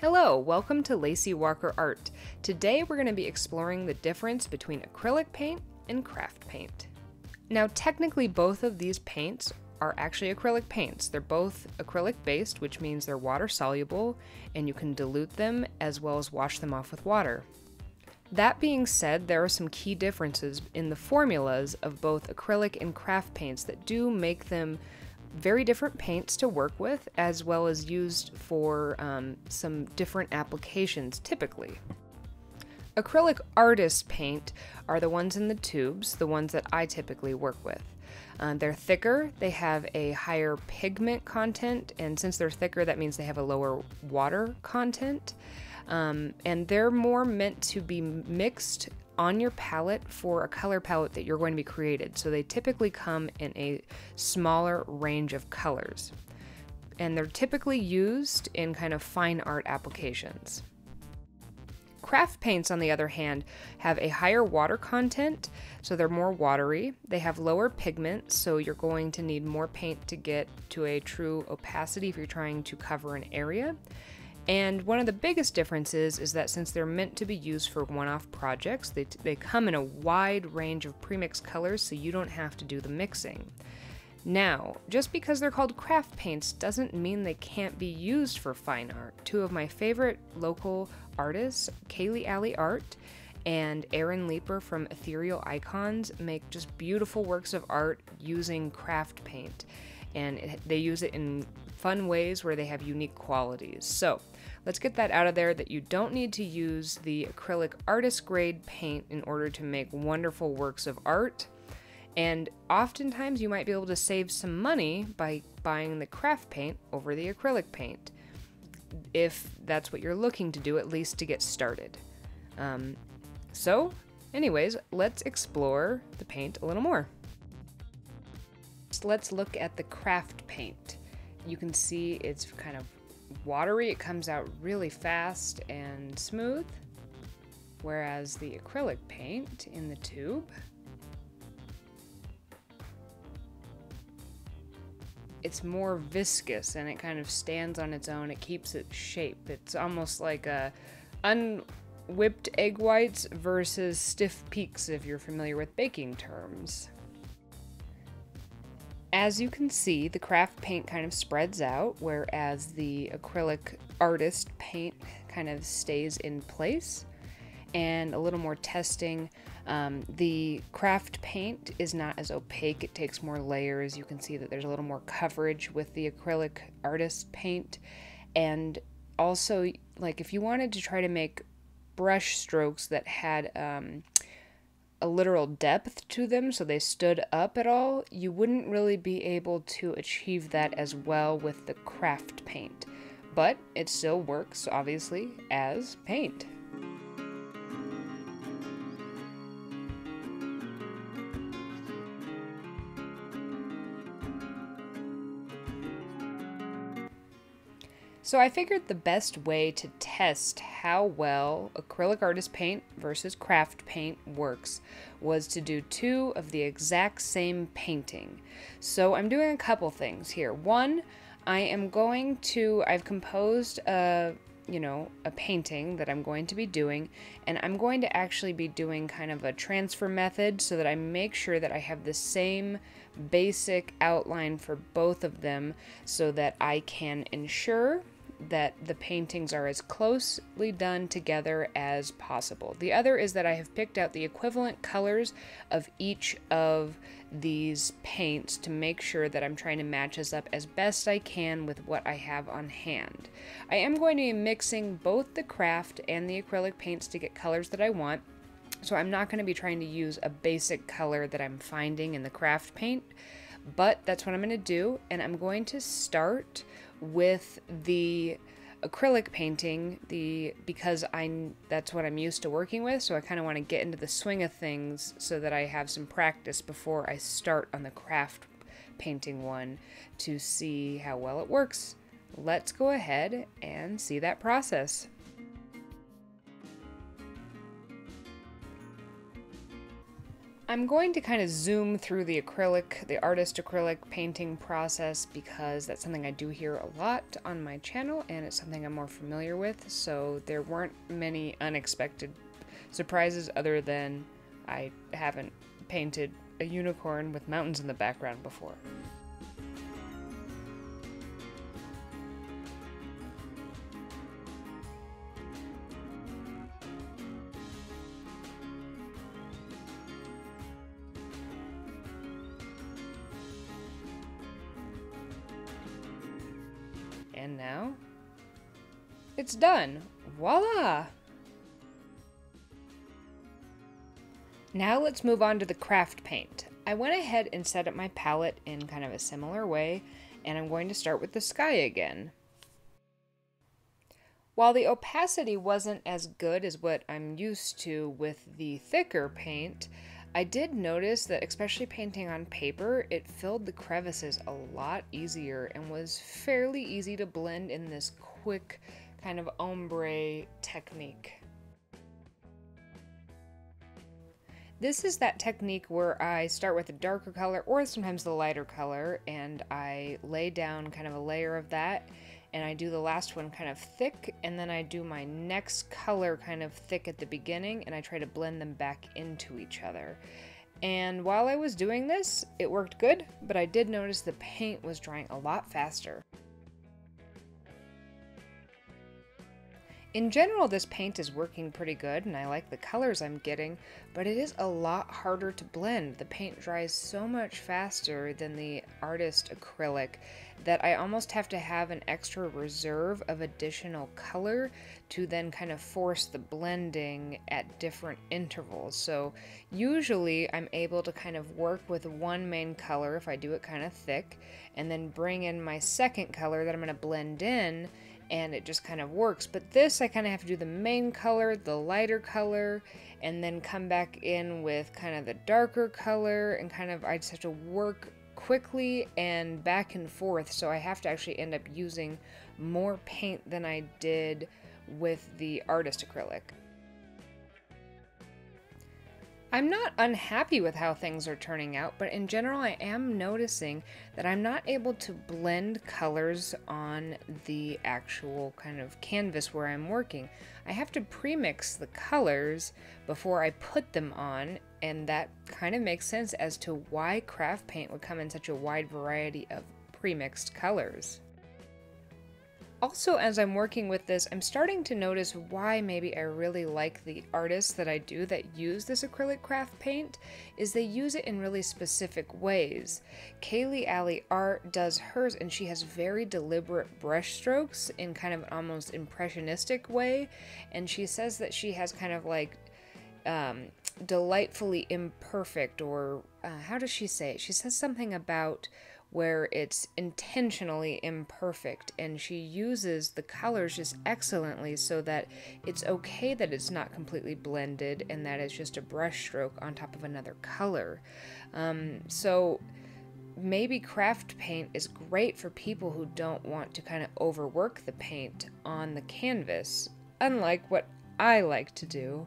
Hello, welcome to Lacey Walker Art. Today we're going to be exploring the difference between acrylic paint and craft paint. Now technically both of these paints are actually acrylic paints. They're both acrylic based, which means they're water soluble and you can dilute them as well as wash them off with water. That being said, there are some key differences in the formulas of both acrylic and craft paints that do make them very different paints to work with, as well as used for some different applications typically. Acrylic artist paint are the ones in the tubes, the ones that I typically work with. They're thicker, they have a higher pigment content, and since they're thicker that means they have a lower water content, and they're more meant to be mixed on your palette for a color palette that you're going to be created. So they typically come in a smaller range of colors, and they're typically used in kind of fine art applications. Craft paints, on the other hand, have a higher water content, so they're more watery. They have lower pigment, so you're going to need more paint to get to a true opacity if you're trying to cover an area. And one of the biggest differences is that since they're meant to be used for one-off projects, they come in a wide range of premixed colors, so you don't have to do the mixing. Now, just because they're called craft paints doesn't mean they can't be used for fine art. Two of my favorite local artists, Kaylee Alley Art and Aaron Leaper from Ethereal Icons, make just beautiful works of art using craft paint. And they use it in fun ways where they have unique qualities. So let's get that out of there, that you don't need to use the acrylic artist grade paint in order to make wonderful works of art. And oftentimes you might be able to save some money by buying the craft paint over the acrylic paint, if that's what you're looking to do, at least to get started. So anyways, let's explore the paint a little more. So let's look at the craft paint. You can see it's kind of watery. It comes out really fast and smooth, whereas the acrylic paint in the tube, it's more viscous and it kind of stands on its own. It keeps its shape. It's almost like a unwhipped egg whites versus stiff peaks, if you're familiar with baking terms. As you can see, the craft paint kind of spreads out, whereas the acrylic artist paint kind of stays in place. And a little more testing. The craft paint is not as opaque, it takes more layers. You can see that there's a little more coverage with the acrylic artist paint. And also, like, if you wanted to try to make brush strokes that had a literal depth to them, so they stood up at all, you wouldn't really be able to achieve that as well with the craft paint. But it still works, obviously, as paint. So I figured the best way to test how well acrylic artist paint versus craft paint works was to do two of the exact same painting. So I'm doing a couple things here. One, I've composed a painting that I'm going to be doing, and I'm going to actually be doing kind of a transfer method so that I make sure that I have the same basic outline for both of them so that I can ensure that the paintings are as closely done together as possible. The other is that I have picked out the equivalent colors of each of these paints to make sure that I'm trying to match this up as best I can with what I have on hand. I am going to be mixing both the craft and the acrylic paints to get colors that I want. So I'm not going to be trying to use a basic color that I'm finding in the craft paint, but that's what I'm going to do. And I'm going to start with the acrylic painting, because that's what I'm used to working with, so I kind of want to get into the swing of things so that I have some practice before I start on the craft painting one to see how well it works. Let's go ahead and see that process. I'm going to kind of zoom through the acrylic, the artist acrylic painting process, because that's something I do hear a lot on my channel and it's something I'm more familiar with, so there weren't many unexpected surprises other than I haven't painted a unicorn with mountains in the background before. And now, it's done! Voila! Now let's move on to the craft paint. I went ahead and set up my palette in kind of a similar way, and I'm going to start with the sky again. While the opacity wasn't as good as what I'm used to with the thicker paint, I did notice that, especially painting on paper, it filled the crevices a lot easier and was fairly easy to blend in this quick kind of ombre technique. This is that technique where I start with a darker color or sometimes the lighter color, and I lay down kind of a layer of that, and I do the last one kind of thick, and then I do my next color kind of thick at the beginning, and I try to blend them back into each other. And while I was doing this, it worked good, but I did notice the paint was drying a lot faster. In general, this paint is working pretty good, and I like the colors I'm getting, but it is a lot harder to blend. The paint dries so much faster than the artist acrylic that I almost have to have an extra reserve of additional color to then kind of force the blending at different intervals. So usually I'm able to kind of work with one main color if I do it kind of thick, and then bring in my second color that I'm going to blend in, and it just kind of works. But this, I kind of have to do the main color, the lighter color, and then come back in with kind of the darker color, and kind of, I just have to work quickly and back and forth, so I have to actually end up using more paint than I did with the artist acrylic. I'm not unhappy with how things are turning out, but in general I am noticing that I'm not able to blend colors on the actual kind of canvas where I'm working. I have to pre-mix the colors before I put them on, and that kind of makes sense as to why craft paint would come in such a wide variety of pre-mixed colors. Also, as I'm working with this, I'm starting to notice why maybe I really like the artists that I do that use this acrylic craft paint, is they use it in really specific ways. Kaylee Alley Art does hers, and she has very deliberate brush strokes in kind of an almost impressionistic way, and she says that she has kind of like delightfully imperfect, or how does she say it? She says something about where it's intentionally imperfect, and she uses the colors just excellently so that it's okay that it's not completely blended and that it's just a brush stroke on top of another color. So maybe craft paint is great for people who don't want to kind of overwork the paint on the canvas, unlike what I like to do.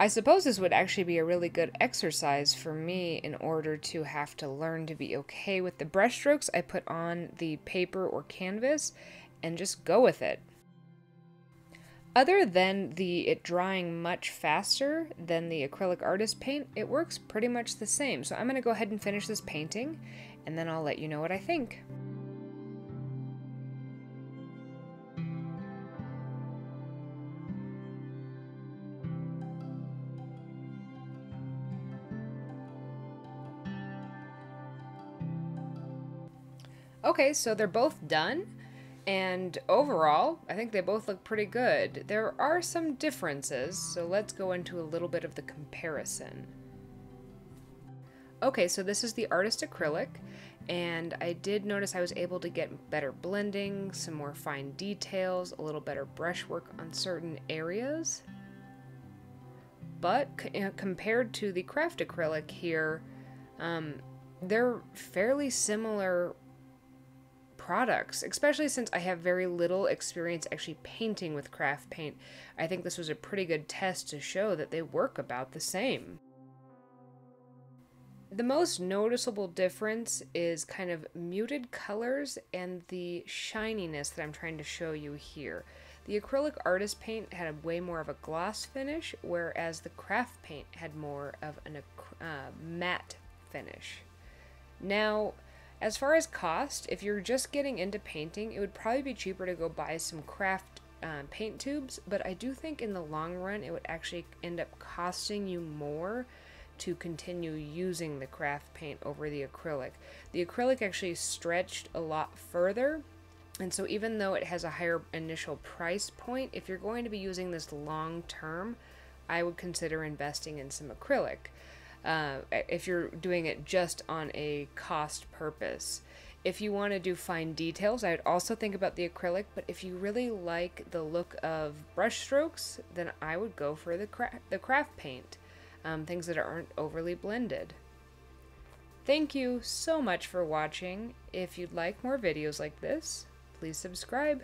I suppose this would actually be a really good exercise for me in order to have to learn to be okay with the brushstrokes I put on the paper or canvas and just go with it. Other than it drying much faster than the acrylic artist paint, it works pretty much the same. So I'm going to go ahead and finish this painting, and then I'll let you know what I think. Okay, so they're both done, and overall, I think they both look pretty good. There are some differences, so let's go into a little bit of the comparison. Okay, so this is the artist acrylic, and I did notice I was able to get better blending, some more fine details, a little better brushwork on certain areas. But compared to the craft acrylic here, they're fairly similar products, especially since I have very little experience actually painting with craft paint. I think this was a pretty good test to show that they work about the same. The most noticeable difference is kind of muted colors and the shininess that I'm trying to show you here. The acrylic artist paint had way more of a gloss finish, whereas the craft paint had more of an matte finish. Now, as far as cost, if you're just getting into painting, it would probably be cheaper to go buy some craft paint tubes, but I do think in the long run it would actually end up costing you more to continue using the craft paint over the acrylic. The acrylic actually stretched a lot further, and so even though it has a higher initial price point, if you're going to be using this long term, I would consider investing in some acrylic if you're doing it just on a cost purpose. If you want to do fine details, I would also think about the acrylic, but if you really like the look of brush strokes, then I would go for the craft paint. Things that aren't overly blended. Thank you so much for watching. If you'd like more videos like this, please subscribe.